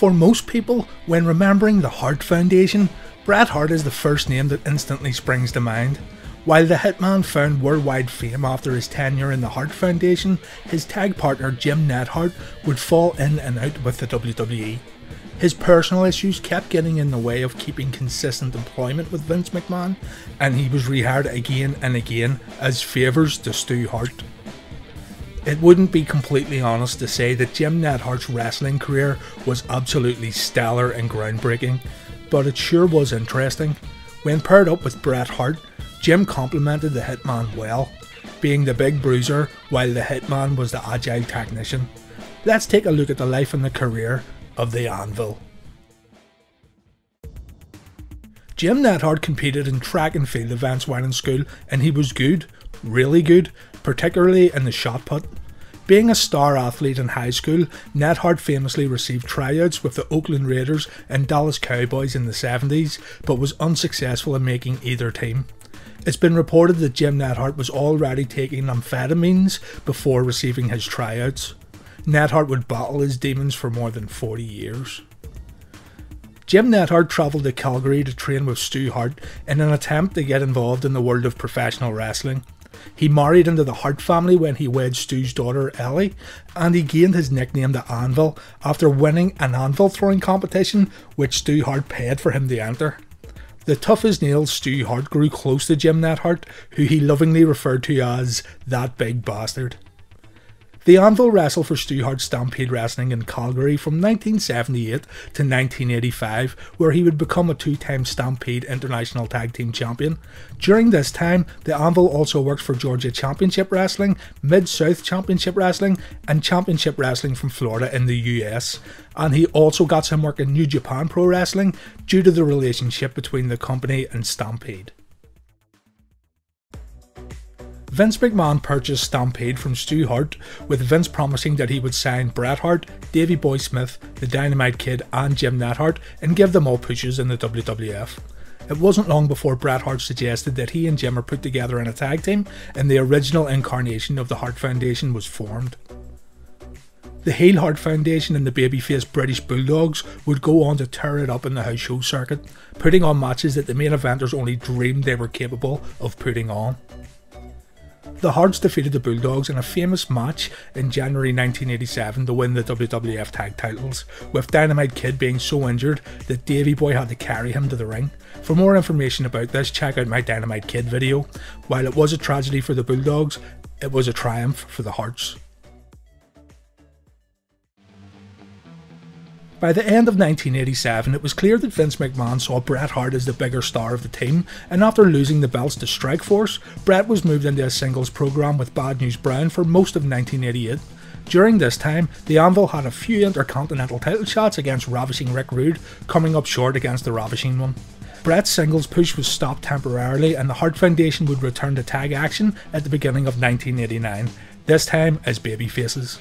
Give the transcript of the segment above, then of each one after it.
For most people, when remembering the Hart Foundation, Bret Hart is the first name that instantly springs to mind. While the Hitman found worldwide fame after his tenure in the Hart Foundation, his tag partner Jim Neidhart would fall in and out with the WWE. His personal issues kept getting in the way of keeping consistent employment with Vince McMahon, and he was rehired again and again as favours to Stu Hart. It wouldn't be completely honest to say that Jim Neidhart's wrestling career was absolutely stellar and groundbreaking, but it sure was interesting. When paired up with Bret Hart, Jim complemented the Hitman well, being the big bruiser while the Hitman was the agile technician. Let's take a look at the life and the career of the Anvil. Jim Neidhart competed in track and field events while in school, and he was good, really good, particularly in the shot put. Being a star athlete in high school, Neidhart famously received tryouts with the Oakland Raiders and Dallas Cowboys in the 70s, but was unsuccessful in making either team. It's been reported that Jim Neidhart was already taking amphetamines before receiving his tryouts. Neidhart would battle his demons for more than 40 years. Jim Neidhart travelled to Calgary to train with Stu Hart in an attempt to get involved in the world of professional wrestling. He married into the Hart family when he wed Stu's daughter Ellie, and he gained his nickname the Anvil after winning an anvil throwing competition which Stu Hart paid for him to enter. The tough as nails Stu Hart grew close to Jim Neidhart, who he lovingly referred to as that big bastard. The Anvil wrestled for Stu Hart Stampede Wrestling in Calgary from 1978 to 1985, where he would become a two-time Stampede International Tag Team Champion. During this time, the Anvil also worked for Georgia Championship Wrestling, Mid-South Championship Wrestling, and Championship Wrestling from Florida in the US, and he also got some work in New Japan Pro Wrestling due to the relationship between the company and Stampede. Vince McMahon purchased Stampede from Stu Hart, with Vince promising that he would sign Bret Hart, Davey Boy Smith, the Dynamite Kid and Jim Neidhart and give them all pushes in the WWF. It wasn't long before Bret Hart suggested that he and Jim are put together in a tag team, and the original incarnation of the Hart Foundation was formed. The heel Hart Foundation and the babyface British Bulldogs would go on to tear it up in the house show circuit, putting on matches that the main eventers only dreamed they were capable of putting on. The Harts defeated the Bulldogs in a famous match in January 1987 to win the WWF tag titles, with Dynamite Kid being so injured that Davey Boy had to carry him to the ring. For more information about this, check out my Dynamite Kid video. While it was a tragedy for the Bulldogs, it was a triumph for the Harts. By the end of 1987, it was clear that Vince McMahon saw Bret Hart as the bigger star of the team, and after losing the belts to Strikeforce, Bret was moved into a singles program with Bad News Brown for most of 1988. During this time, the Anvil had a few intercontinental title shots against Ravishing Rick Rude, coming up short against the Ravishing one. Bret's singles push was stopped temporarily, and the Hart Foundation would return to tag action at the beginning of 1989, this time as babyfaces.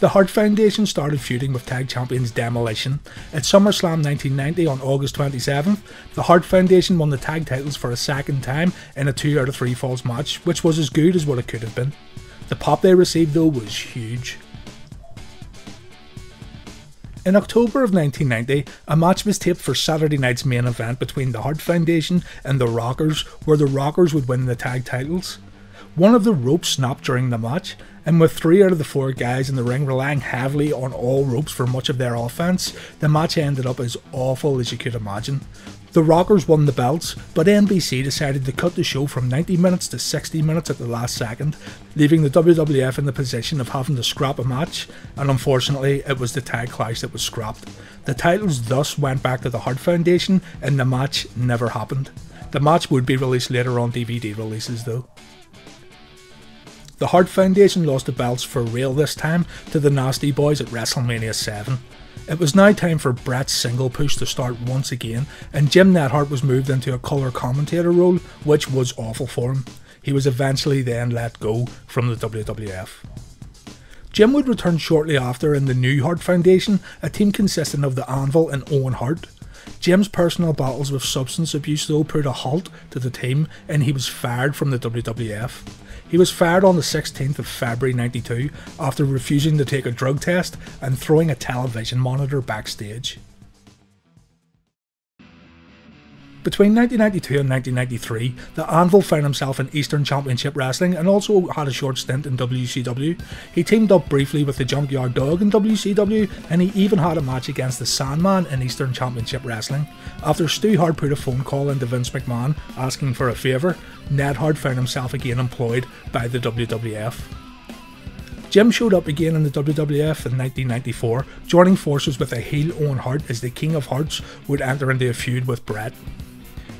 The Hart Foundation started feuding with tag champions Demolition. At SummerSlam 1990 on August 27th, the Hart Foundation won the tag titles for a second time in a 2 out of 3 falls match, which was as good as what it could have been. The pop they received though was huge. In October of 1990, a match was taped for Saturday Night's Main Event between the Hart Foundation and the Rockers, where the Rockers would win the tag titles. One of the ropes snapped during the match, and with 3 out of the 4 guys in the ring relying heavily on all ropes for much of their offense, the match ended up as awful as you could imagine. The Rockers won the belts, but NBC decided to cut the show from 90 minutes to 60 minutes at the last second, leaving the WWF in the position of having to scrap a match, and unfortunately it was the tag clash that was scrapped. The titles thus went back to the Hart Foundation, and the match never happened. The match would be released later on DVD releases though. The Hart Foundation lost the belts for real this time to the Nasty Boys at WrestleMania 7. It was now time for Bret's single push to start once again, and Jim Neidhart was moved into a colour commentator role, which was awful for him. He was eventually then let go from the WWF. Jim would return shortly after in the new Hart Foundation, a team consisting of the Anvil and Owen Hart. Jim's personal battles with substance abuse though put a halt to the team, and he was fired from the WWF. He was fired on the 16th of February 92 after refusing to take a drug test and throwing a television monitor backstage. Between 1992 and 1993, the Anvil found himself in Eastern Championship Wrestling and also had a short stint in WCW. He teamed up briefly with the Junkyard Dog in WCW, and he even had a match against the Sandman in Eastern Championship Wrestling. After Stu Hart put a phone call into Vince McMahon asking for a favour, Neidhart found himself again employed by the WWF. Jim showed up again in the WWF in 1994, joining forces with the heel Owen Hart as the King of Hearts would enter into a feud with Bret.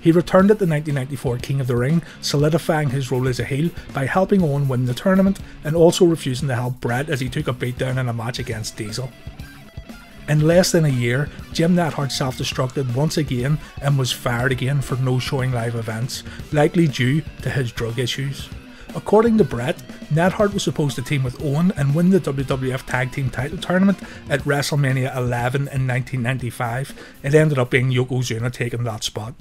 He returned at the 1994 King of the Ring, solidifying his role as a heel by helping Owen win the tournament and also refusing to help Bret as he took a beatdown in a match against Diesel. In less than a year, Jim Neidhart self-destructed once again and was fired again for no showing live events, likely due to his drug issues. According to Bret, Neidhart was supposed to team with Owen and win the WWF Tag Team Title Tournament at WrestleMania 11 in 1995. It ended up being Yokozuna taking that spot.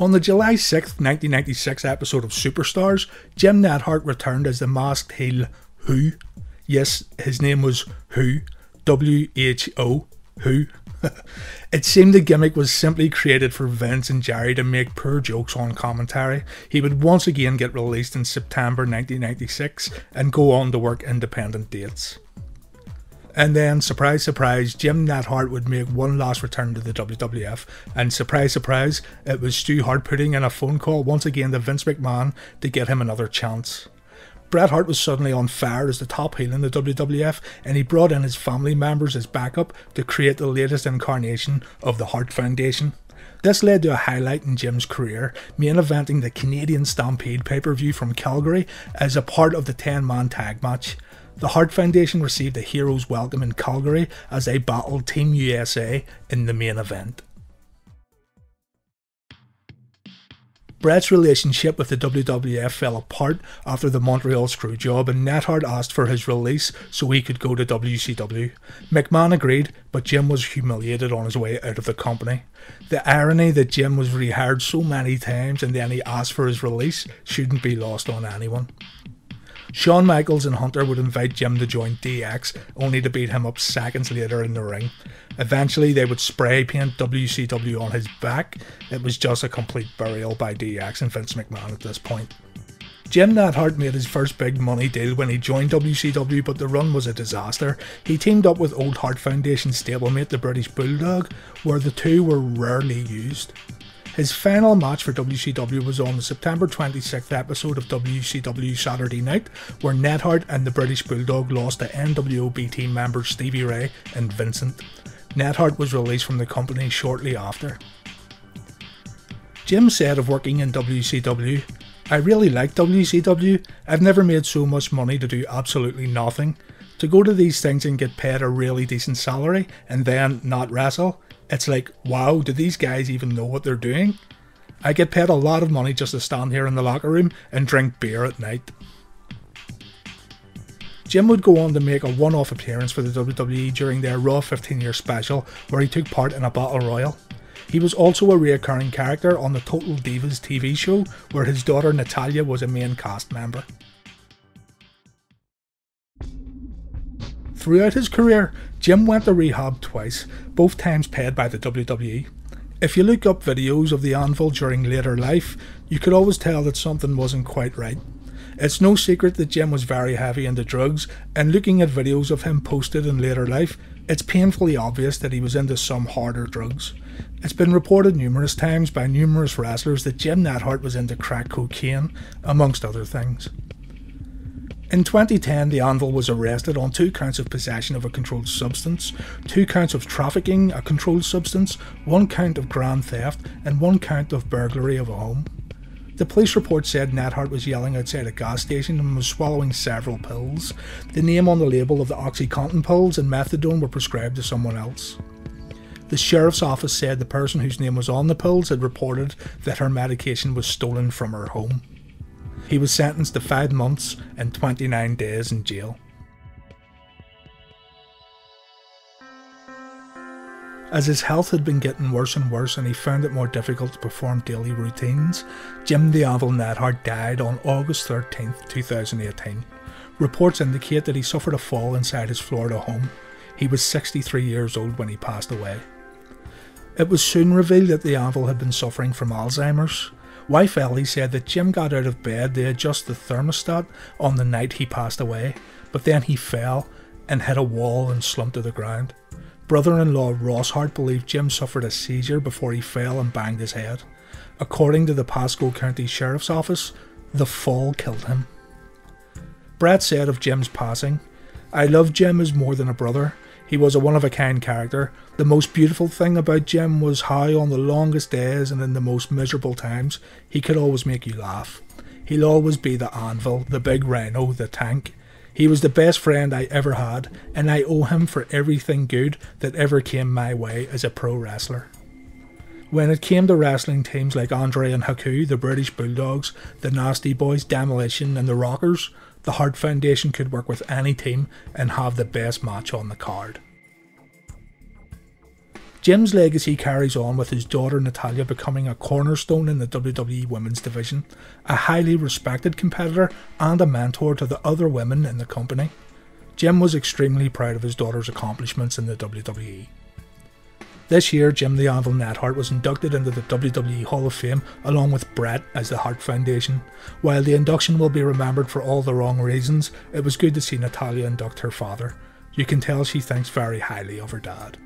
On the July 6, 1996 episode of Superstars, Jim Neidhart returned as the masked heel Who. Yes, his name was Who. W-H-O. Who. It seemed the gimmick was simply created for Vince and Jerry to make poor jokes on commentary. He would once again get released in September 1996 and go on to work independent dates. And then, surprise surprise, Jim Neidhart would make one last return to the WWF, and surprise surprise, it was Stu Hart putting in a phone call once again to Vince McMahon to get him another chance. Bret Hart was suddenly on fire as the top heel in the WWF, and he brought in his family members as backup to create the latest incarnation of the Hart Foundation. This led to a highlight in Jim's career, main eventing the Canadian Stampede pay-per-view from Calgary as a part of the 10-man tag match. The Hart Foundation received a hero's welcome in Calgary as they battled Team USA in the main event. Bret's relationship with the WWF fell apart after the Montreal Screwjob, and Neidhart asked for his release so he could go to WCW. McMahon agreed, but Jim was humiliated on his way out of the company. The irony that Jim was rehired so many times and then he asked for his release shouldn't be lost on anyone. Shawn Michaels and Hunter would invite Jim to join DX, only to beat him up seconds later in the ring. Eventually they would spray paint WCW on his back. It was just a complete burial by DX and Vince McMahon at this point. Jim Neidhart made his first big money deal when he joined WCW, but the run was a disaster. He teamed up with old Hart Foundation stablemate the British Bulldog, where the two were rarely used. His final match for WCW was on the September 26th episode of WCW Saturday Night, where Neidhart and the British Bulldog lost to NWO team members Stevie Ray and Vincent. Neidhart was released from the company shortly after. Jim said of working in WCW, "I really like WCW. I've never made so much money to do absolutely nothing. To go to these things and get paid a really decent salary and then not wrestle, it's like, wow, do these guys even know what they're doing? I get paid a lot of money just to stand here in the locker room and drink beer at night." Jim would go on to make a one-off appearance for the WWE during their Raw 15-year special, where he took part in a battle royal. He was also a recurring character on the Total Divas TV show, where his daughter Natalya was a main cast member. Throughout his career, Jim went to rehab twice, both times paid by the WWE. If you look up videos of the Anvil during later life, you could always tell that something wasn't quite right. It's no secret that Jim was very heavy into drugs, and looking at videos of him posted in later life, it's painfully obvious that he was into some harder drugs. It's been reported numerous times by numerous wrestlers that Jim Neidhart was into crack cocaine, amongst other things. In 2010, the Anvil was arrested on 2 counts of possession of a controlled substance, 2 counts of trafficking a controlled substance, 1 count of grand theft, and 1 count of burglary of a home. The police report said Neidhart was yelling outside a gas station and was swallowing several pills. The name on the label of the OxyContin pills and methadone were prescribed to someone else. The sheriff's office said the person whose name was on the pills had reported that her medication was stolen from her home. He was sentenced to 5 months and 29 days in jail. As his health had been getting worse and worse and he found it more difficult to perform daily routines, Jim "The Anvil" Neidhart died on August 13, 2018. Reports indicate that he suffered a fall inside his Florida home. He was 63 years old when he passed away. It was soon revealed that The Anvil had been suffering from Alzheimer's. Wife Ellie said that Jim got out of bed to adjust the thermostat on the night he passed away, but then he fell and hit a wall and slumped to the ground. Brother-in-law Ross Hart believed Jim suffered a seizure before he fell and banged his head. According to the Pasco County Sheriff's Office, the fall killed him. Bret said of Jim's passing, "I love Jim as more than a brother. He was a one-of-a-kind character. The most beautiful thing about Jim was how on the longest days and in the most miserable times, he could always make you laugh. He'll always be the Anvil, the big rhino, the tank. He was the best friend I ever had, and I owe him for everything good that ever came my way as a pro wrestler." When it came to wrestling teams like Andre and Haku, the British Bulldogs, the Nasty Boys, Demolition and the Rockers, the Hart Foundation could work with any team and have the best match on the card. Jim's legacy carries on with his daughter Natalya becoming a cornerstone in the WWE Women's Division, a highly respected competitor and a mentor to the other women in the company. Jim was extremely proud of his daughter's accomplishments in the WWE. This year, Jim "The Anvil" Neidhart was inducted into the WWE Hall of Fame along with Bret as the Hart Foundation. While the induction will be remembered for all the wrong reasons, it was good to see Natalya induct her father. You can tell she thinks very highly of her dad.